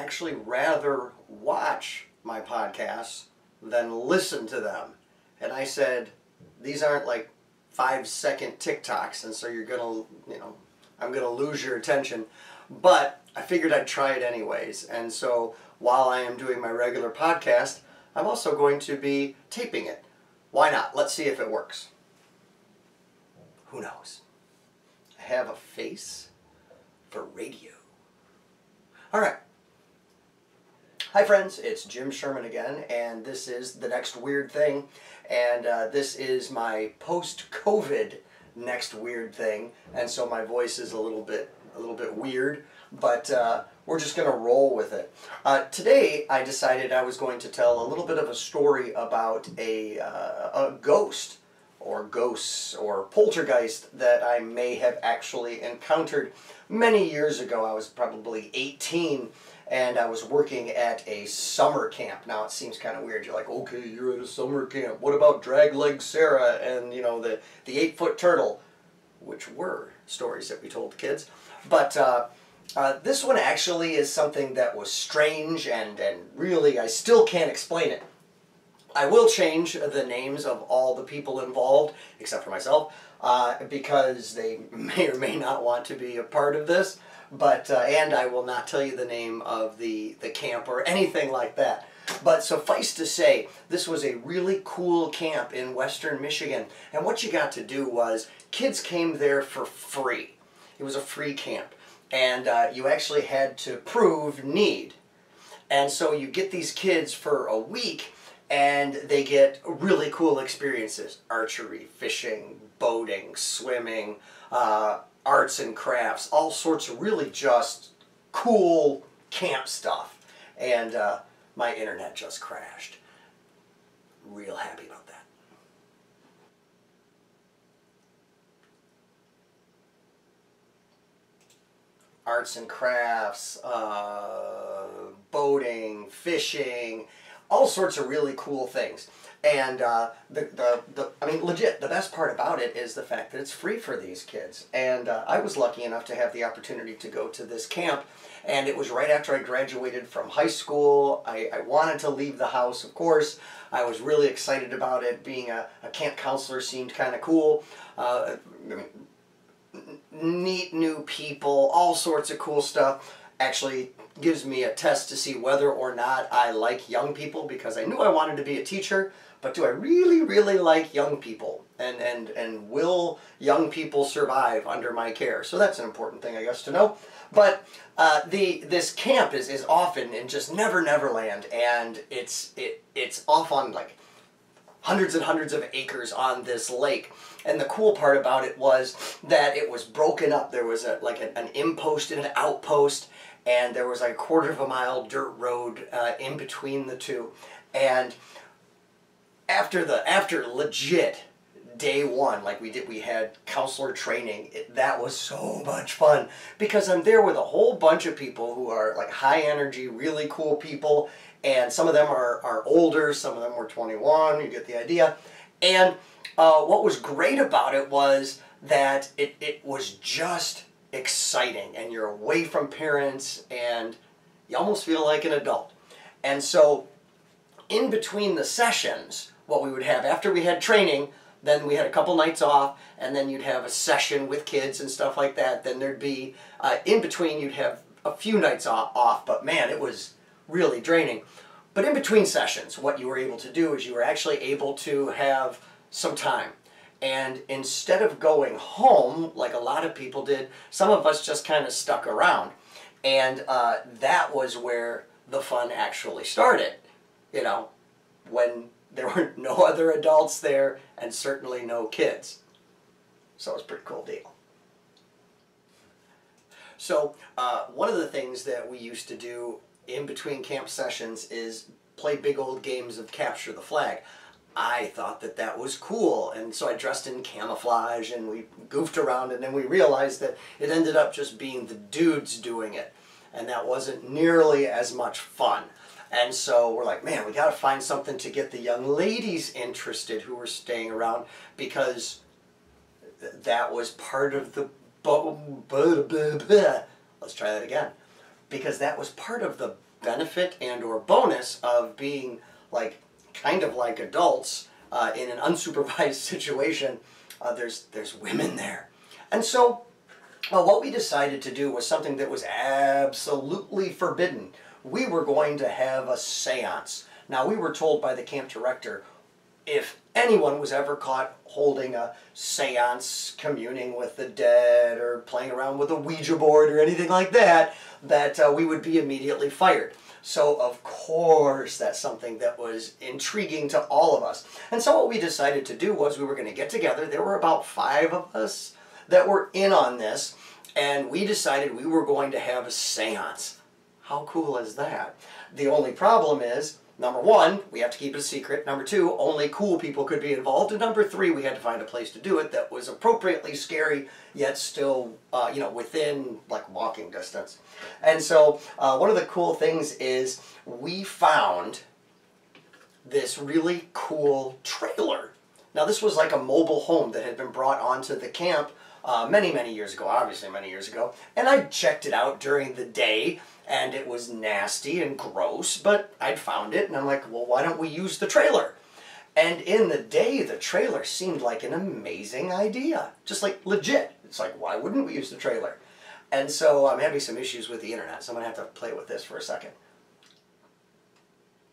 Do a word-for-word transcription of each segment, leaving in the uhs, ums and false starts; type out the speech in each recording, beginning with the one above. actually rather watch my podcasts than listen to them. And I said, these aren't like five second TikToks, and so you're gonna, you know, I'm gonna lose your attention. But I figured I'd try it anyways. And so while I am doing my regular podcast, I'm also going to be taping it. Why not? Let's see if it works. Who knows? I have a face for radio. All right. Hi friends, it's Jim Sherman again, and this is The Next Weird Thing, and uh, this is my post-COVID next weird thing, and so my voice is a little bit a little bit weird, but uh, we're just going to roll with it. Uh, today, I decided I was going to tell a little bit of a story about a, uh, a ghost, or ghosts, or poltergeist that I may have actually encountered many years ago. I was probably eighteen, and I was working at a summer camp. Now it seems kind of weird. You're like, okay, you're at a summer camp. What about Drag Leg Sarah and, you know, the, the eight-foot turtle? Which were stories that we told the kids. But uh, uh, this one actually is something that was strange and, and really I still can't explain it. I will change the names of all the people involved, except for myself, uh, because they may or may not want to be a part of this. But, uh, and I will not tell you the name of the, the camp or anything like that. But suffice to say, this was a really cool camp in western Michigan. And what you got to do was, kids came there for free. It was a free camp. And uh, you actually had to prove need. And so you get these kids for a week, and they get really cool experiences. Archery, fishing, boating, swimming, uh... arts and crafts, all sorts of really just cool camp stuff. And uh, my internet just crashed. Real happy about that. Arts and crafts, uh, boating, fishing, all sorts of really cool things. And uh, the, the, the, I mean, legit, the best part about it is the fact that it's free for these kids. And uh, I was lucky enough to have the opportunity to go to this camp, and it was right after I graduated from high school. I, I wanted to leave the house, of course. I was really excited about it. Being a, a camp counselor seemed kind of cool. Uh, I mean, neat new people, all sorts of cool stuff. Actually gives me a test to see whether or not I like young people, because I knew I wanted to be a teacher, but do I really, really like young people? And, and, and will young people survive under my care? So that's an important thing, I guess, to know. But uh, the, this camp is, is often in just Never Never Land, and it's, it, it's off on like hundreds and hundreds of acres on this lake. And the cool part about it was that it was broken up. There was a, like an, an in-post and an outpost, and there was like a quarter of a mile dirt road uh, in between the two. And after the after legit day one, like we did, we had counselor training. It, that was so much fun, because I'm there with a whole bunch of people who are like high energy, really cool people, and some of them are are older, some of them were twenty-one. You get the idea. And uh, what was great about it was that it it was just exciting, and you're away from parents, and you almost feel like an adult. And so in between the sessions, what we would have after we had training, then we had a couple nights off, and then you'd have a session with kids and stuff like that. Then there'd be uh, in between, you'd have a few nights off, but man, it was really draining. But in between sessions, what you were able to do is you were actually able to have some time. And instead of going home, like a lot of people did, some of us just kind of stuck around. And uh, that was where the fun actually started, you know, when there were no other adults there and certainly no kids. So it was a pretty cool deal. So uh, one of the things that we used to do in between camp sessions is play big old games of capture the flag. I thought that that was cool, and so I dressed in camouflage, and we goofed around, and then we realized that it ended up just being the dudes doing it, and that wasn't nearly as much fun. And so we're like, man, we gotta find something to get the young ladies interested who were staying around, because th that was part of the bu bu bu bu let's try that again, because that was part of the benefit and or bonus of being like kind of like adults uh, in an unsupervised situation, uh, there's there's women there. And so well, what we decided to do was something that was absolutely forbidden. We were going to have a seance. Now, we were told by the camp director, if anyone was ever caught holding a seance, communing with the dead, or playing around with a Ouija board or anything like that, that uh, we would be immediately fired. So, of course, that's something that was intriguing to all of us. And so what we decided to do was we were going to get together. There were about five of us that were in on this, and we decided we were going to have a seance. How cool is that? The only problem is, number one, we have to keep it a secret. Number two, only cool people could be involved. And number three, we had to find a place to do it that was appropriately scary, yet still, uh, you know, within, like, walking distance. And so, uh, one of the cool things is we found this really cool trailer. Now, this was like a mobile home that had been brought onto the camp Uh, many, many years ago, obviously many years ago, and I checked it out during the day, and it was nasty and gross, but I'd found it, and I'm like, well, why don't we use the trailer? And in the day, the trailer seemed like an amazing idea. Just like, legit. It's like, why wouldn't we use the trailer? And so I'm having some issues with the internet, so I'm going to have to play with this for a second.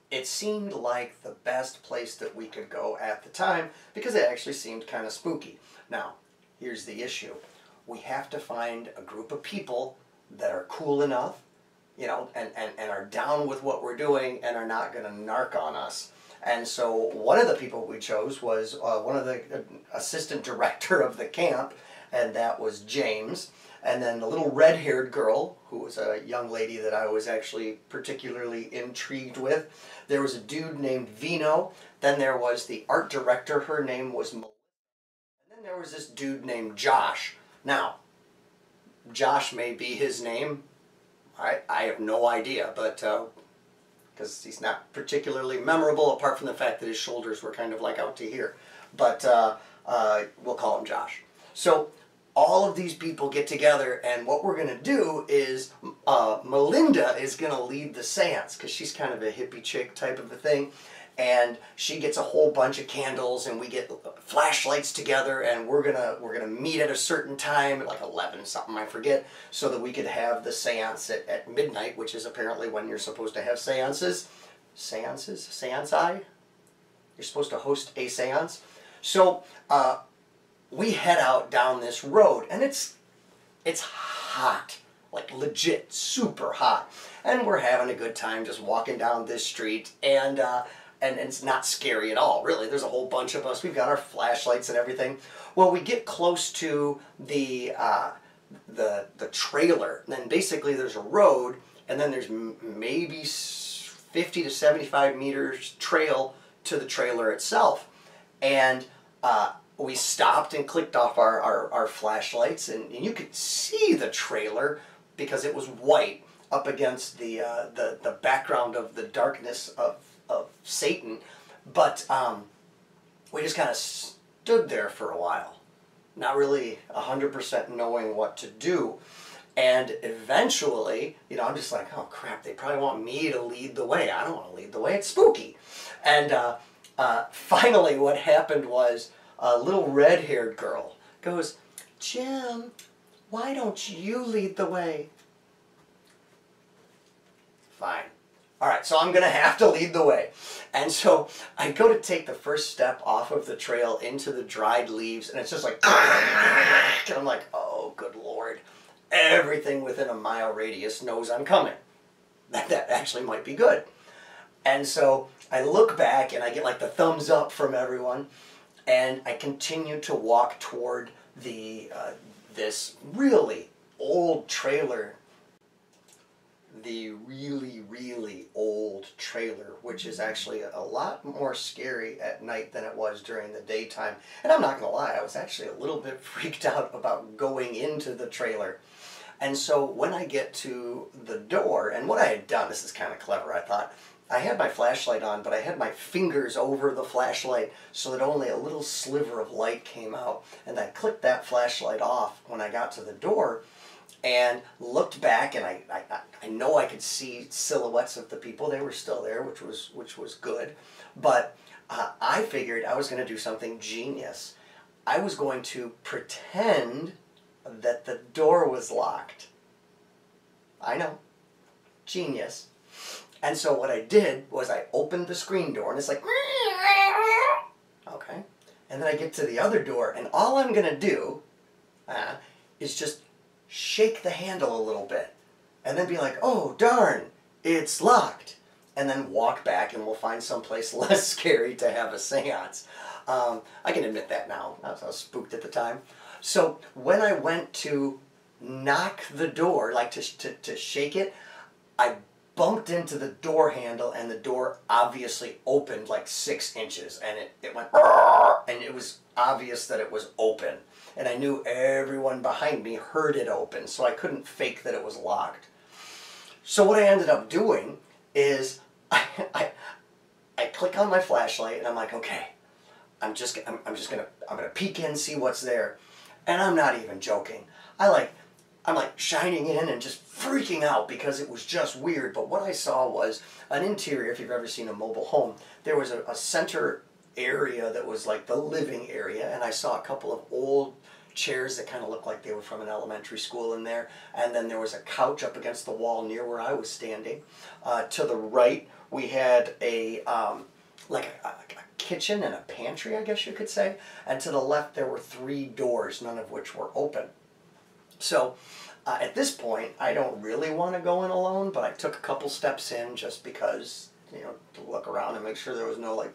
It seemed like the best place that we could go at the time, because it actually seemed kind of spooky. Now, here's the issue. We have to find a group of people that are cool enough, you know, and, and, and are down with what we're doing and are not going to narc on us. And so one of the people we chose was uh, one of the uh, assistant director of the camp, and that was James. And then the little red-haired girl, who was a young lady that I was actually particularly intrigued with. There was a dude named Vino. Then there was the art director. Her name was Melissa. There was this dude named Josh. Now, Josh may be his name. I, I have no idea, but because uh, he's not particularly memorable, apart from the fact that his shoulders were kind of like out to here. But uh, uh, we'll call him Josh. So all of these people get together, and what we're going to do is uh, Melinda is going to lead the seance, because she's kind of a hippie chick type of a thing. And she gets a whole bunch of candles, and we get flashlights together, and we're gonna we're gonna meet at a certain time, like eleven something, I forget, so that we could have the seance at, at midnight, which is apparently when you're supposed to have seances, seances, seance-I. You're supposed to host a seance. So uh, we head out down this road, and it's it's hot. Like legit, super hot, and we're having a good time just walking down this street, and uh, and, and it's not scary at all, really. There's a whole bunch of us. We've got our flashlights and everything. Well, we get close to the uh, the the trailer, and then basically there's a road, and then there's m maybe fifty to seventy-five meters trail to the trailer itself, and uh, we stopped and clicked off our our, our flashlights, and, and you could see the trailer, because it was white up against the uh, the the background of the darkness of of Satan, but um, we just kind of stood there for a while, not really a hundred percent knowing what to do, and eventually, you know, I'm just like, oh crap, they probably want me to lead the way. I don't want to lead the way. It's spooky, and uh, uh, finally, what happened was a little red-haired girl goes, Jim, why don't you lead the way? Fine. All right, so I'm going to have to lead the way. And so I go to take the first step off of the trail into the dried leaves, and it's just like, and I'm like, oh, good Lord. Everything within a mile radius knows I'm coming. That, that actually might be good. And so I look back, and I get like the thumbs up from everyone, and I continue to walk toward the uh, this really old trailer, the really, really old trailer, which is actually a lot more scary at night than it was during the daytime. And I'm not going to lie, I was actually a little bit freaked out about going into the trailer. And so when I get to the door, and what I had done, this is kind of clever, I thought, I had my flashlight on, but I had my fingers over the flashlight so that only a little sliver of light came out. And I clicked that flashlight off when I got to the door, and looked back, and I, I, I know I could see silhouettes of the people. They were still there, which was, which was good. But uh, I figured I was going to do something genius. I was going to pretend that the door was locked. I know. Genius. And so what I did was I opened the screen door, and it's like... okay. And then I get to the other door, and all I'm going to do uh, is just shake the handle a little bit. And then be like, oh, darn, it's locked. And then walk back, and we'll find someplace less scary to have a seance. Um, I can admit that now. I was, I was spooked at the time. So when I went to knock the door, like to, to, to shake it, I bumped into the door handle, and the door obviously opened like six inches. And it, it went, and it was obvious that it was open. And I knew everyone behind me heard it open, so I couldn't fake that it was locked. So what I ended up doing is... I, I, I click on my flashlight, and I'm like, okay, I'm just, I'm, I'm just gonna, I'm gonna peek in, see what's there, and I'm not even joking. I like, I'm like shining in and just freaking out because it was just weird. But what I saw was an interior. If you've ever seen a mobile home, there was a, a center area that was like the living area, and I saw a couple of old chairs that kind of looked like they were from an elementary school in there, and then there was a couch up against the wall near where I was standing. Uh, to the right, we had a um, like a, a, a kitchen and a pantry, I guess you could say, and to the left there were three doors, none of which were open. So uh, at this point, I don't really want to go in alone, but I took a couple steps in just because, you know, to look around and make sure there was no like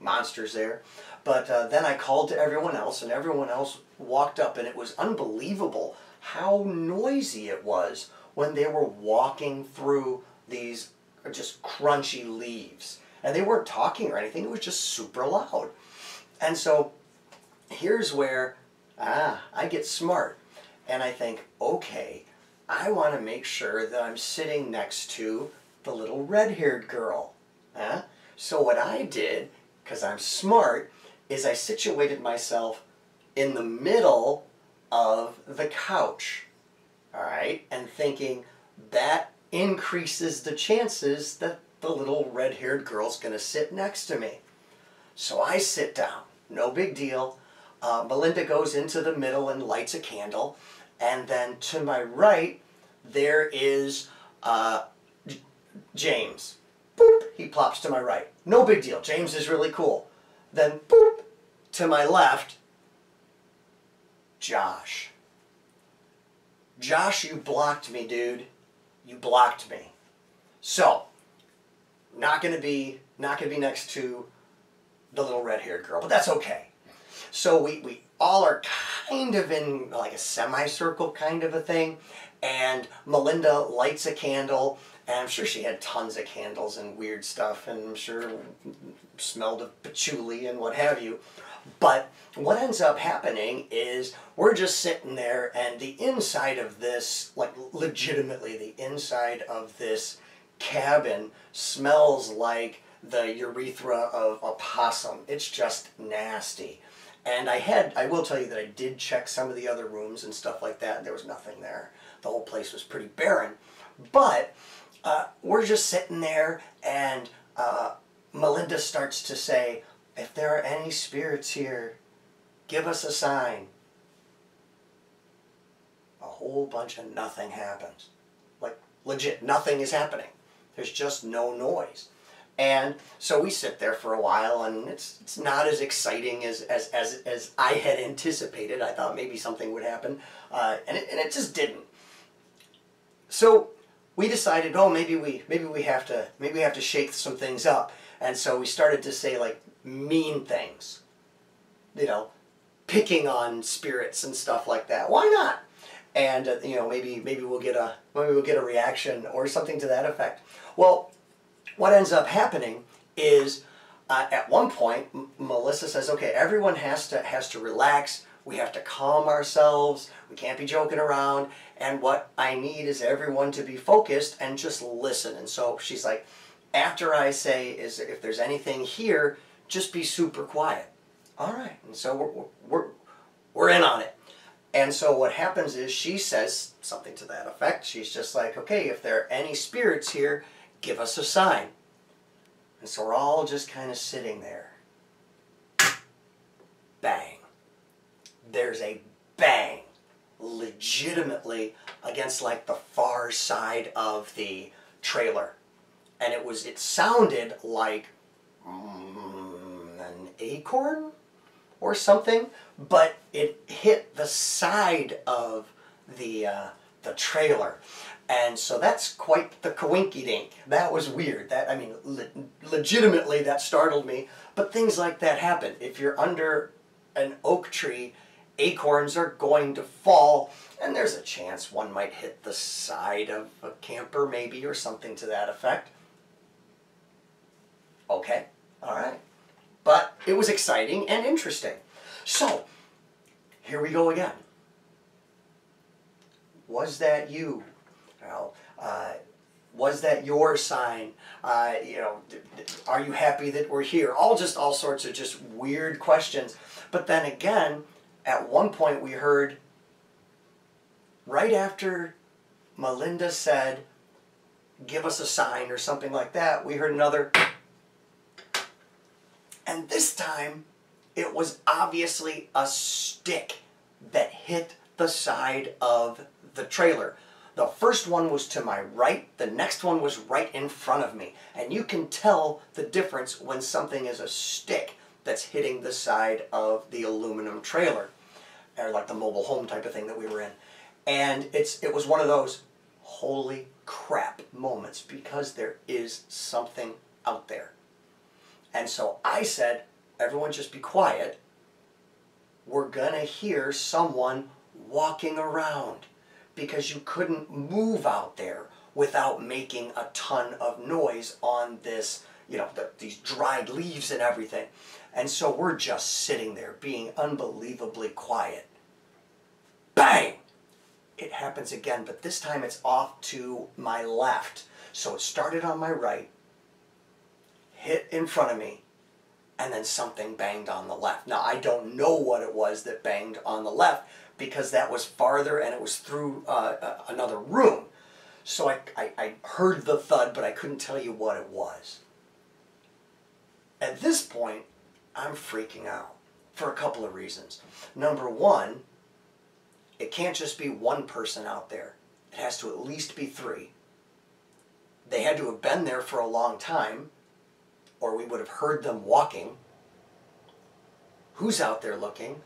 monsters there. But uh, then I called to everyone else, and everyone else walked up, and it was unbelievable how noisy it was when they were walking through these just crunchy leaves. And they weren't talking or anything, it was just super loud. And so here's where ah, I get smart, and I think, okay, I want to make sure that I'm sitting next to the little red-haired girl. Huh? So what I did, because I'm smart, is I situated myself in the middle of the couch, all right? And thinking that increases the chances that the little red-haired girl's gonna sit next to me. So I sit down, no big deal. Uh, Melinda goes into the middle and lights a candle. And then to my right, there is uh, James. Boop, he plops to my right. No big deal, James is really cool. Then boop, to my left, Josh. Josh, you blocked me, dude. You blocked me. So, not gonna be, not gonna be next to the little red-haired girl, but that's okay. So we, we all are kind of in like a semicircle kind of a thing, and Melinda lights a candle, and I'm sure she had tons of candles and weird stuff, and I'm sure smelled of patchouli and what have you. But what ends up happening is we're just sitting there, and the inside of this, like legitimately the inside of this cabin smells like the urethra of a possum. It's just nasty. And I had, I will tell you that I did check some of the other rooms and stuff like that, and there was nothing there. The whole place was pretty barren. But uh, we're just sitting there, and uh, Melinda starts to say, if there are any spirits here, give us a sign. A whole bunch of nothing happens. Like, legit, nothing is happening. There's just no noise. And so we sit there for a while, and it's, it's not as exciting as, as, as, as I had anticipated. I thought maybe something would happen, uh, and, it, and it just didn't. So we decided, oh, maybe we, maybe we have to, maybe we have to shake some things up. And so we started to say, like, mean things, you know, picking on spirits and stuff like that. Why not? And, uh, you know, maybe, maybe we'll get a, maybe we'll get a reaction or something to that effect. Well, what ends up happening is uh, at one point, M Melissa says, okay, everyone has to, has to relax. We have to calm ourselves. We can't be joking around. And what I need is everyone to be focused and just listen. And so she's like, after I say, is if there's anything here, just be super quiet. All right. And so we're, we're, we're in on it. And so what happens is she says something to that effect. She's just like, okay, if there are any spirits here, give us a sign. And so we're all just kind of sitting there. Bang. There's a bang. Legitimately against like the far side of the trailer. And it was, it sounded like mm, an acorn or something, but it hit the side of the, uh, the trailer. And so that's quite the coinky-dink. That was weird. That, I mean, le legitimately that startled me. But things like that happen. If you're under an oak tree, acorns are going to fall, and there's a chance one might hit the side of a camper maybe or something to that effect. Okay, all right. But it was exciting and interesting. So, here we go again. Was that you? Well, uh, was that your sign? Uh, you know, are you happy that we're here? All just all sorts of just weird questions. But then again, at one point we heard, right after Melinda said, give us a sign or something like that, we heard another. And this time, it was obviously a stick that hit the side of the trailer. The first one was to my right, the next one was right in front of me. And you can tell the difference when something is a stick that's hitting the side of the aluminum trailer, or like the mobile home type of thing that we were in. And it's it was one of those holy crap moments, because there is something out there. And so I said, everyone just be quiet. We're gonna hear someone walking around, because you couldn't move out there without making a ton of noise on this, you know, the, these dried leaves and everything. And so we're just sitting there being unbelievably quiet. Bang! It happens again, but this time it's off to my left. So it started on my right, hit in front of me, and then something banged on the left. Now, I don't know what it was that banged on the left, because that was farther and it was through uh, another room. So I, I, I heard the thud, but I couldn't tell you what it was. At this point, I'm freaking out for a couple of reasons. Number one, it can't just be one person out there. It has to at least be three. They had to have been there for a long time, or we would have heard them walking. Who's out there looking?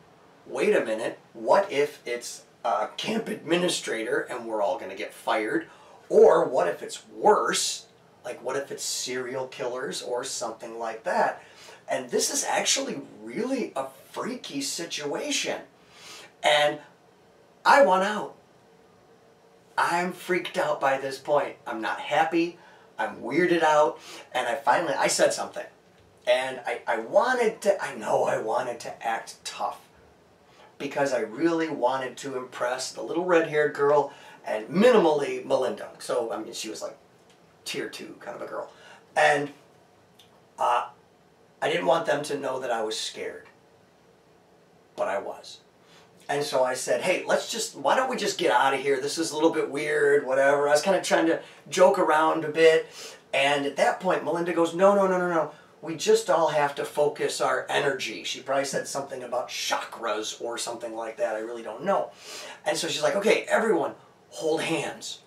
Wait a minute, what if it's a camp administrator and we're all going to get fired? Or what if it's worse? Like, what if it's serial killers or something like that? And this is actually really a freaky situation. And I want out. I'm freaked out by this point. I'm not happy. I'm weirded out. And I finally, I said something. And I, I wanted to, I know I wanted to act tough, because I really wanted to impress the little red-haired girl and minimally Melinda. So, I mean, she was like tier two kind of a girl. And uh, I didn't want them to know that I was scared, but I was. And so I said, hey, let's just, why don't we just get out of here? This is a little bit weird, whatever. I was kind of trying to joke around a bit. And at that point, Melinda goes, no, no, no, no, no. We just all have to focus our energy. She probably said something about chakras or something like that. I really don't know. And so she's like, okay, everyone, hold hands.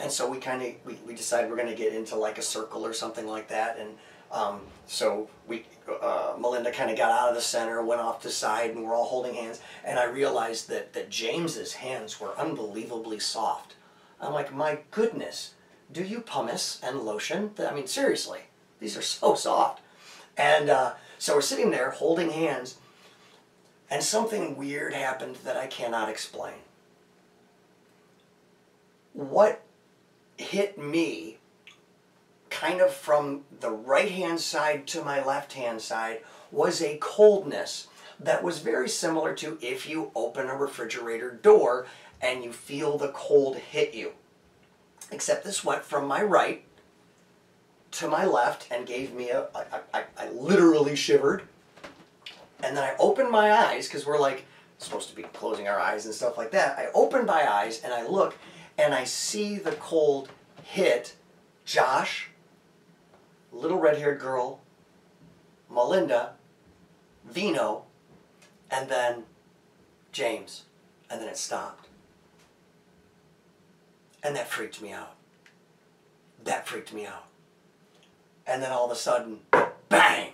And so we kind of, we, we decided we're going to get into like a circle or something like that. And um, so we, uh, Melinda kind of got out of the center, went off to the side, and we're all holding hands. And I realized that, that James's hands were unbelievably soft. I'm like, my goodness, do you pumice and lotion? I mean, seriously. These are so soft. And uh, so we're sitting there holding hands, and something weird happened that I cannot explain. What hit me kind of from the right-hand side to my left-hand side was a coldness that was very similar to if you open a refrigerator door and you feel the cold hit you. Except this went from my right to my left and gave me a, I, I, I literally shivered. And then I opened my eyes, because we're like supposed to be closing our eyes and stuff like that. I open my eyes and I look and I see the cold hit Josh, little red-haired girl, Melinda, Vino, and then James, and then it stopped. And that freaked me out. That freaked me out. And then all of a sudden, bang!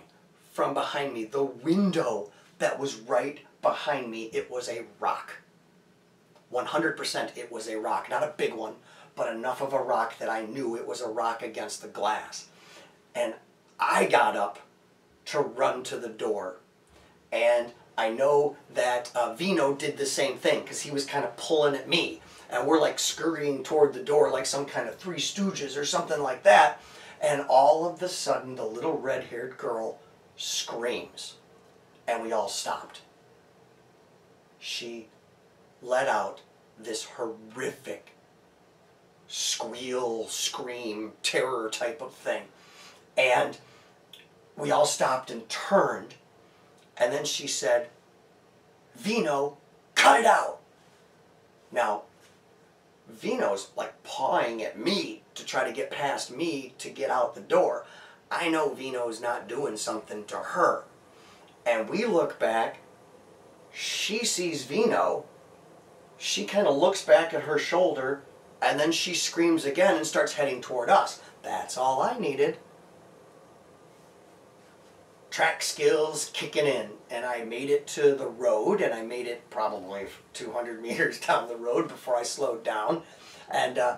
From behind me, the window that was right behind me, it was a rock. one hundred percent it was a rock. Not a big one, but enough of a rock that I knew it was a rock against the glass. And I got up to run to the door. And I know that uh, Vino did the same thing because he was kind of pulling at me. And we're like scurrying toward the door like some kind of Three Stooges or something like that. And all of a sudden, the little red-haired girl screams. And we all stopped. She let out this horrific squeal, scream, terror type of thing. And we all stopped and turned. And then she said, "Vino, cut it out." Now, Vino's like pawing at me to try to get past me to get out the door. I know Vino's not doing something to her. And we look back. She sees Vino. She kind of looks back at her shoulder. And then she screams again and starts heading toward us. That's all I needed. Track skills kicking in, and I made it to the road, and I made it probably two hundred meters down the road before I slowed down, and uh,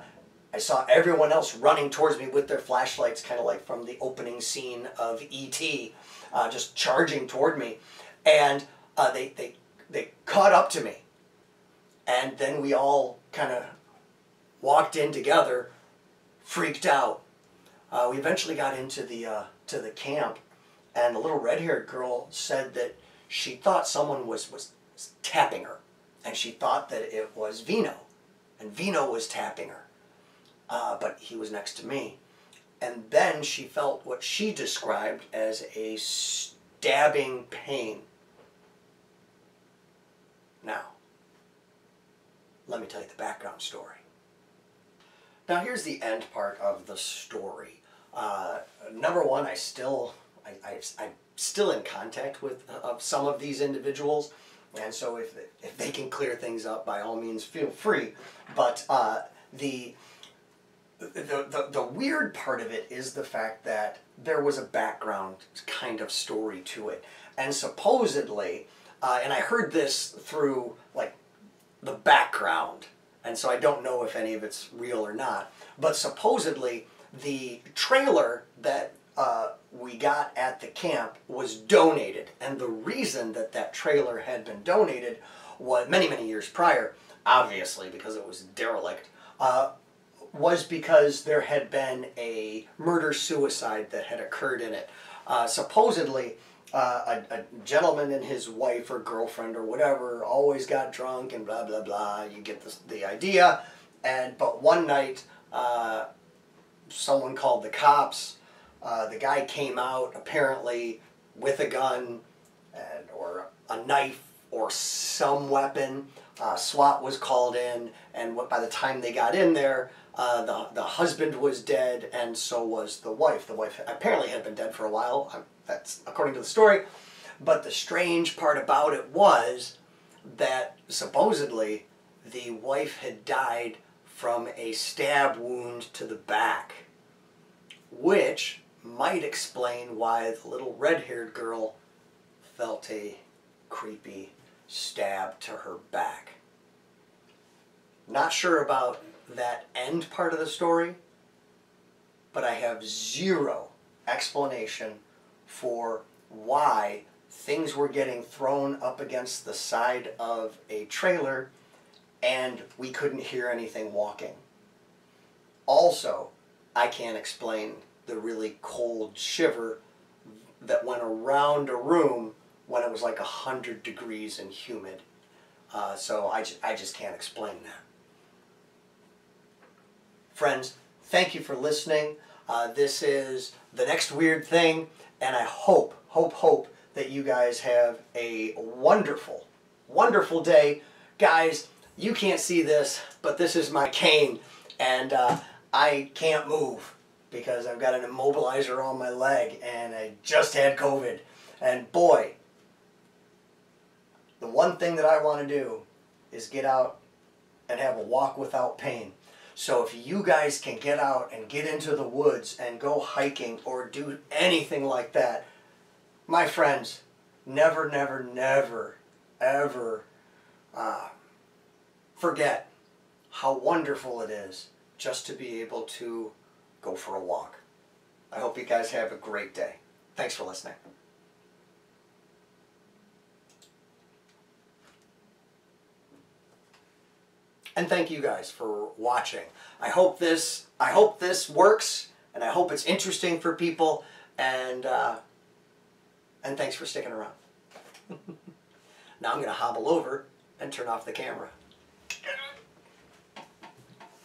I saw everyone else running towards me with their flashlights, kind of like from the opening scene of E T, uh, just charging toward me, and uh, they, they, they caught up to me, and then we all kind of walked in together, freaked out. Uh, we eventually got into the, uh, to the camp. And the little red-haired girl said that she thought someone was, was, was tapping her. And she thought that it was Vino. And Vino was tapping her. Uh, but he was next to me. And then she felt what she described as a stabbing pain. Now, let me tell you the background story. Now, here's the end part of the story. Uh, number one, I still... I, I, I'm still in contact with uh, some of these individuals, and so if, if they can clear things up, by all means, feel free. But uh, the, the, the, the weird part of it is the fact that there was a background kind of story to it. And supposedly, uh, and I heard this through, like, the background, and so I don't know if any of it's real or not, but supposedly the trailer that Uh, we got at the camp was donated, and the reason that that trailer had been donated was many many years prior, obviously because it was derelict, uh, was because there had been a murder-suicide that had occurred in it. Uh, supposedly uh, a, a gentleman and his wife or girlfriend or whatever always got drunk and blah blah blah, you get this, the idea, and but one night uh, someone called the cops. Uh, the guy came out apparently with a gun and, or a knife or some weapon. Uh, SWAT was called in, and what, by the time they got in there, uh, the, the husband was dead, and so was the wife. The wife apparently had been dead for a while. I'm, that's according to the story. But the strange part about it was that supposedly the wife had died from a stab wound to the back, which might explain why the little red-haired girl felt a creepy stab to her back. Not sure about that end part of the story, but I have zero explanation for why things were getting thrown up against the side of a trailer and we couldn't hear anything walking. Also, I can't explain the really cold shiver that went around a room when it was like one hundred degrees and humid. Uh, so I, ju I just can't explain that. Friends, thank you for listening. Uh, this is The Next Weird Thing, and I hope, hope, hope that you guys have a wonderful, wonderful day. Guys, you can't see this, but this is my cane, and uh, I can't move because I've got an immobilizer on my leg, and I just had COVID. And boy, the one thing that I want to do is get out and have a walk without pain. So if you guys can get out and get into the woods and go hiking or do anything like that, my friends, never, never, never, ever uh, forget how wonderful it is just to be able to go for a walk. I hope you guys have a great day. Thanks for listening. And thank you guys for watching. I hope this, I hope this works, and I hope it's interesting for people, and, uh, and thanks for sticking around. Now I'm going to hobble over and turn off the camera.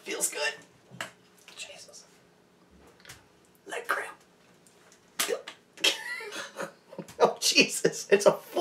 Feels good. Jesus. Leg cramp. Oh, Jesus. It's a